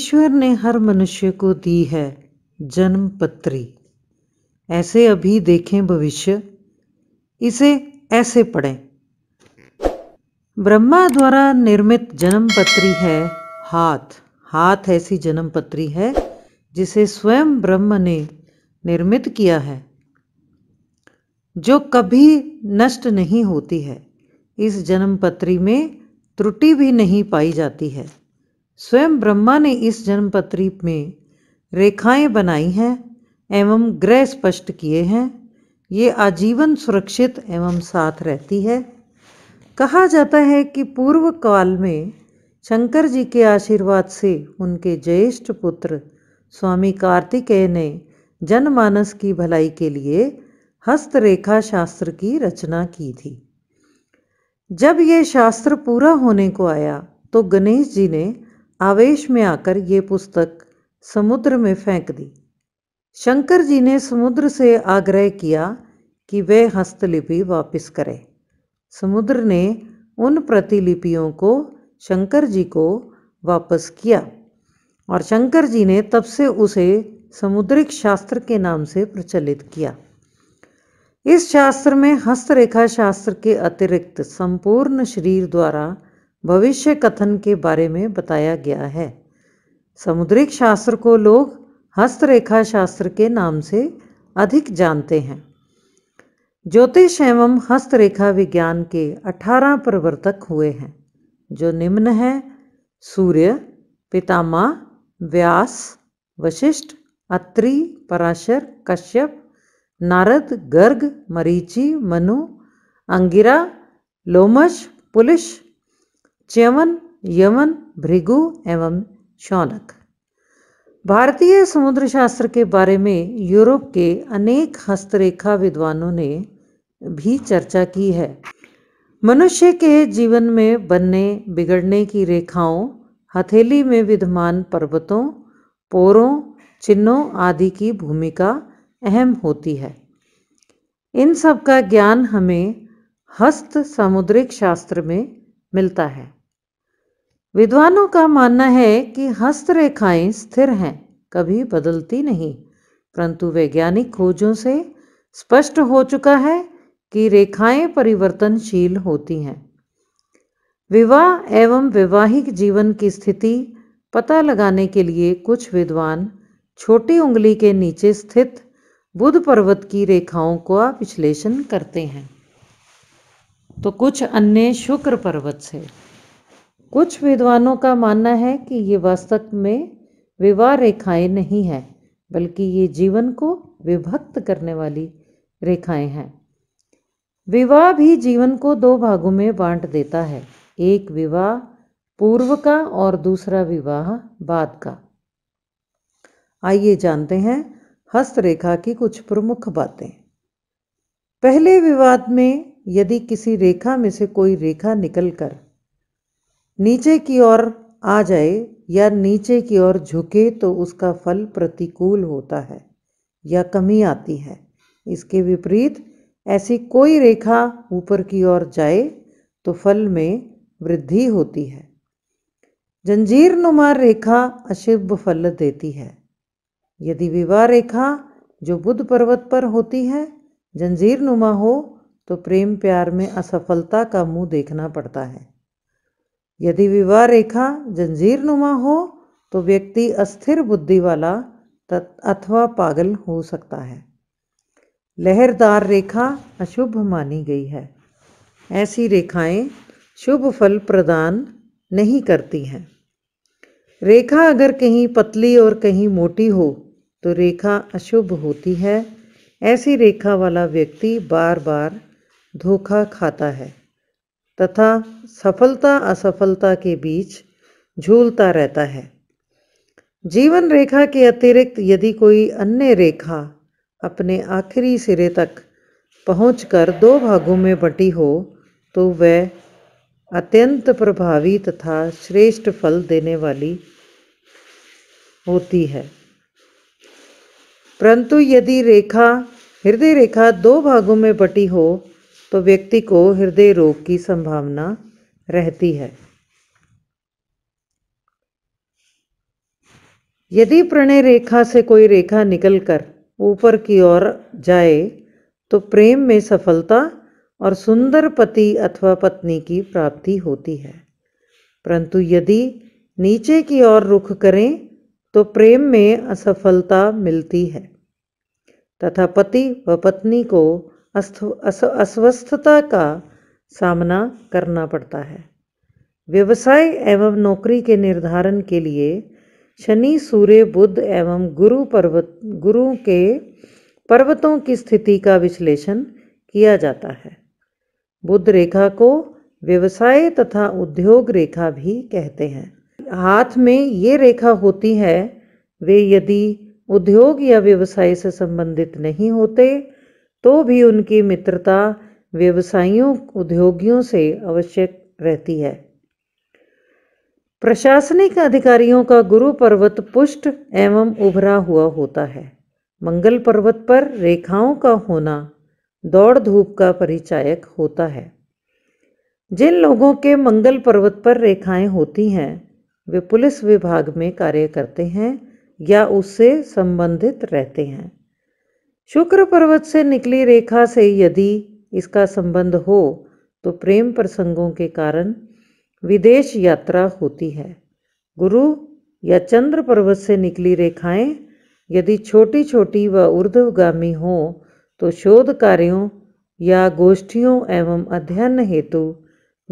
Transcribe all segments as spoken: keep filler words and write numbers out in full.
ईश्वर ने हर मनुष्य को दी है जन्म पत्री। ऐसे अभी देखें भविष्य, इसे ऐसे पढ़ें। ब्रह्मा द्वारा निर्मित जन्म पत्री है हाथ। हाथ ऐसी जन्म पत्री है जिसे स्वयं ब्रह्म ने निर्मित किया है, जो कभी नष्ट नहीं होती है। इस जन्म पत्री में त्रुटि भी नहीं पाई जाती है। स्वयं ब्रह्मा ने इस जन्म पत्री में रेखाएं बनाई हैं एवं ग्रह स्पष्ट किए हैं। ये आजीवन सुरक्षित एवं साथ रहती है। कहा जाता है कि पूर्व काल में शंकर जी के आशीर्वाद से उनके ज्येष्ठ पुत्र स्वामी कार्तिकेय ने जनमानस की भलाई के लिए हस्तरेखा शास्त्र की रचना की थी। जब ये शास्त्र पूरा होने को आया तो गणेश जी ने आवेश में आकर ये पुस्तक समुद्र में फेंक दी। शंकर जी ने समुद्र से आग्रह किया कि वे हस्तलिपि वापस करें। समुद्र ने उन प्रतिलिपियों को शंकर जी को वापस किया और शंकर जी ने तब से उसे समुद्रिक शास्त्र के नाम से प्रचलित किया। इस शास्त्र में हस्तरेखा शास्त्र के अतिरिक्त संपूर्ण शरीर द्वारा भविष्य कथन के बारे में बताया गया है। समुद्रिक शास्त्र को लोग हस्तरेखा शास्त्र के नाम से अधिक जानते हैं। ज्योतिष एवं हस्तरेखा विज्ञान के अठारह प्रवर्तक हुए हैं, जो निम्न है: सूर्य, पितामह, व्यास, वशिष्ठ, अत्रि, पराशर, कश्यप, नारद, गर्ग, मरीचि, मनु, अंगिरा, लोमश, पुलिश, च्यवन, यवन, भृगु एवं शौनक। भारतीय समुद्र शास्त्र के बारे में यूरोप के अनेक हस्तरेखा विद्वानों ने भी चर्चा की है। मनुष्य के जीवन में बनने बिगड़ने की रेखाओं, हथेली में विद्यमान पर्वतों, पोरों, चिन्हों आदि की भूमिका अहम होती है। इन सब का ज्ञान हमें हस्त सामुद्रिक शास्त्र में मिलता है। विद्वानों का मानना है कि हस्तरेखाएं स्थिर हैं, कभी बदलती नहीं, परंतु वैज्ञानिक खोजों से स्पष्ट हो चुका है कि रेखाएं परिवर्तनशील होती हैं। विवाह एवं वैवाहिक जीवन की स्थिति पता लगाने के लिए कुछ विद्वान छोटी उंगली के नीचे स्थित बुध पर्वत की रेखाओं का विश्लेषण करते हैं, तो कुछ अन्य शुक्र पर्वत से। कुछ विद्वानों का मानना है कि ये वास्तव में विवाह रेखाएं नहीं हैं, बल्कि ये जीवन को विभक्त करने वाली रेखाएं हैं। विवाह भी जीवन को दो भागों में बांट देता है, एक विवाह पूर्व का और दूसरा विवाह बाद का। आइए जानते हैं हस्तरेखा की कुछ प्रमुख बातें। पहले विवाद में यदि किसी रेखा में से कोई रेखा निकलकर नीचे की ओर आ जाए या नीचे की ओर झुके तो उसका फल प्रतिकूल होता है या कमी आती है। इसके विपरीत ऐसी कोई रेखा ऊपर की ओर जाए तो फल में वृद्धि होती है। जंजीरनुमा रेखा अशुभ फल देती है। यदि विवाह रेखा जो बुध पर्वत पर होती है जंजीरनुमा हो तो प्रेम प्यार में असफलता का मुंह देखना पड़ता है। यदि विवाह रेखा जंजीरनुमा हो तो व्यक्ति अस्थिर बुद्धि वाला अथवा पागल हो सकता है। लहरदार रेखा अशुभ मानी गई है। ऐसी रेखाएं शुभ फल प्रदान नहीं करती हैं। रेखा अगर कहीं पतली और कहीं मोटी हो तो रेखा अशुभ होती है। ऐसी रेखा वाला व्यक्ति बार बार धोखा खाता है तथा सफलता असफलता के बीच झूलता रहता है। जीवन रेखा के अतिरिक्त यदि कोई अन्य रेखा अपने आखिरी सिरे तक पहुंचकर दो भागों में बंटी हो तो वह अत्यंत प्रभावी तथा श्रेष्ठ फल देने वाली होती है। परंतु यदि रेखा हृदय रेखा दो भागों में बंटी हो तो व्यक्ति को हृदय रोग की संभावना रहती है। यदि प्रणय रेखा से कोई रेखा निकलकर ऊपर की ओर जाए तो प्रेम में सफलता और सुंदर पति अथवा पत्नी की प्राप्ति होती है, परंतु यदि नीचे की ओर रुख करें तो प्रेम में असफलता मिलती है तथा पति व पत्नी को अस्वस्थता का सामना करना पड़ता है। व्यवसाय एवं नौकरी के निर्धारण के लिए शनि, सूर्य, बुध एवं गुरु पर्वत गुरु के पर्वतों की स्थिति का विश्लेषण किया जाता है। बुध रेखा को व्यवसाय तथा उद्योग रेखा भी कहते हैं। हाथ में ये रेखा होती है, वे यदि उद्योग या व्यवसाय से संबंधित नहीं होते तो भी उनकी मित्रता व्यवसायियों, उद्योगियों से आवश्यक रहती है। प्रशासनिक अधिकारियों का गुरु पर्वत पुष्ट एवं उभरा हुआ होता है। मंगल पर्वत पर रेखाओं का होना दौड़ धूप का परिचायक होता है। जिन लोगों के मंगल पर्वत पर रेखाएं होती हैं वे पुलिस विभाग में कार्य करते हैं या उससे संबंधित रहते हैं। शुक्र पर्वत से निकली रेखा से यदि इसका संबंध हो तो प्रेम प्रसंगों के कारण विदेश यात्रा होती है। गुरु या चंद्र पर्वत से निकली रेखाएं यदि छोटी छोटी व ऊर्ध्वगामी हो तो शोध कार्यों या गोष्ठियों एवं अध्ययन हेतु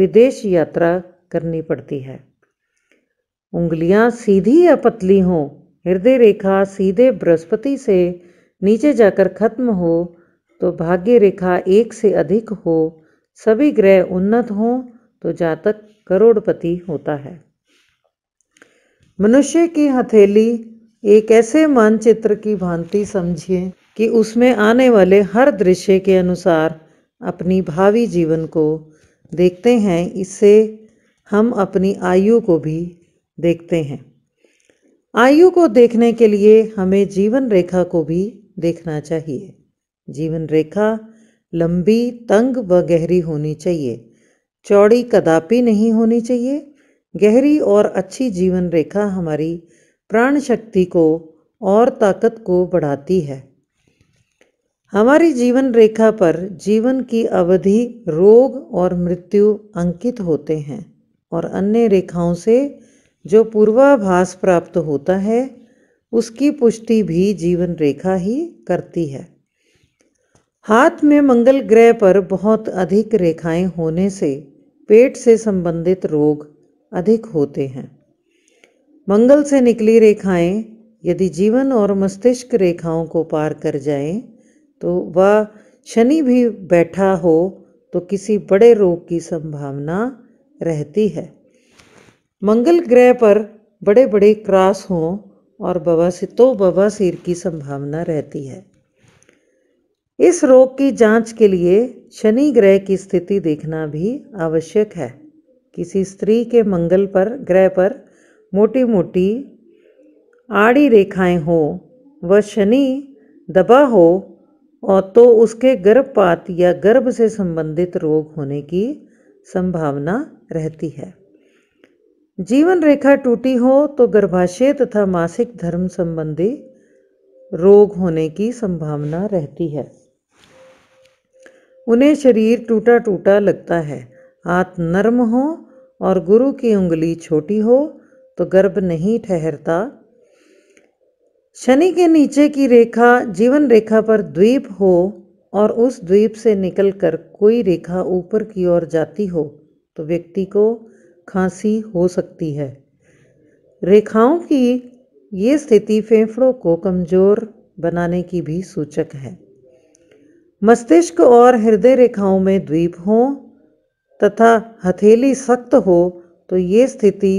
विदेश यात्रा करनी पड़ती है। उंगलियां सीधी या पतली हो, हृदय रेखा सीधे बृहस्पति से नीचे जाकर खत्म हो तो भाग्य रेखा एक से अधिक हो, सभी ग्रह उन्नत हों तो जातक करोड़पति होता है। मनुष्य की हथेली एक ऐसे मानचित्र की भांति समझिए कि उसमें आने वाले हर दृश्य के अनुसार अपनी भावी जीवन को देखते हैं। इससे हम अपनी आयु को भी देखते हैं। आयु को देखने के लिए हमें जीवन रेखा को भी देखना चाहिए। जीवन रेखा लंबी, तंग व गहरी होनी चाहिए, चौड़ी कदापि नहीं होनी चाहिए। गहरी और अच्छी जीवन रेखा हमारी प्राण शक्ति को और ताकत को बढ़ाती है। हमारी जीवन रेखा पर जीवन की अवधि, रोग और मृत्यु अंकित होते हैं और अन्य रेखाओं से जो पूर्वाभास प्राप्त होता है उसकी पुष्टि भी जीवन रेखा ही करती है। हाथ में मंगल ग्रह पर बहुत अधिक रेखाएं होने से पेट से संबंधित रोग अधिक होते हैं। मंगल से निकली रेखाएं यदि जीवन और मस्तिष्क रेखाओं को पार कर जाएं तो वह शनि भी बैठा हो तो किसी बड़े रोग की संभावना रहती है। मंगल ग्रह पर बड़े बड़े क्रास हों और बवासीर तो बवासीर की संभावना रहती है। इस रोग की जांच के लिए शनि ग्रह की स्थिति देखना भी आवश्यक है। किसी स्त्री के मंगल पर ग्रह पर मोटी मोटी आड़ी रेखाएं हो व शनि दबा हो और तो उसके गर्भपात या गर्भ से संबंधित रोग होने की संभावना रहती है। जीवन रेखा टूटी हो तो गर्भाशय तथा मासिक धर्म संबंधी रोग होने की संभावना रहती है। उन्हें शरीर टूटा टूटा लगता है। हाथ नरम हो और गुरु की उंगली छोटी हो तो गर्भ नहीं ठहरता। शनि के नीचे की रेखा जीवन रेखा पर द्वीप हो और उस द्वीप से निकलकर कोई रेखा ऊपर की ओर जाती हो तो व्यक्ति को खांसी हो सकती है। रेखाओं की ये स्थिति फेफड़ों को कमज़ोर बनाने की भी सूचक है। मस्तिष्क और हृदय रेखाओं में द्वीप हो तथा हथेली सख्त हो तो ये स्थिति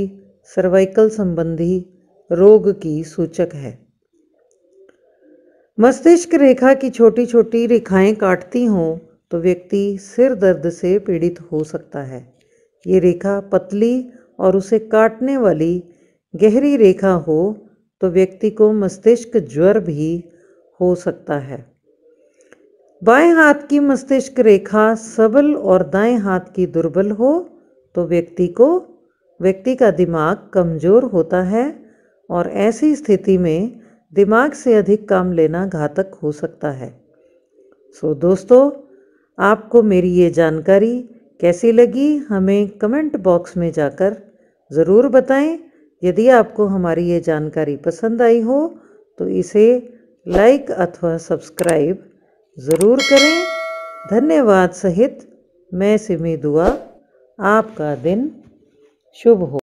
सर्वाइकल संबंधी रोग की सूचक है। मस्तिष्क रेखा की छोटी छोटी रेखाएं काटती हों तो व्यक्ति सिर दर्द से पीड़ित हो सकता है। ये रेखा पतली और उसे काटने वाली गहरी रेखा हो तो व्यक्ति को मस्तिष्क ज्वर भी हो सकता है। बाएं हाथ की मस्तिष्क रेखा सबल और दाएं हाथ की दुर्बल हो तो व्यक्ति को व्यक्ति का दिमाग कमज़ोर होता है और ऐसी स्थिति में दिमाग से अधिक काम लेना घातक हो सकता है। सो दोस्तों, आपको मेरी ये जानकारी कैसी लगी हमें कमेंट बॉक्स में जाकर ज़रूर बताएं। यदि आपको हमारी ये जानकारी पसंद आई हो तो इसे लाइक अथवा सब्सक्राइब ज़रूर करें। धन्यवाद सहित मैं सिमी दुआ, आपका दिन शुभ हो।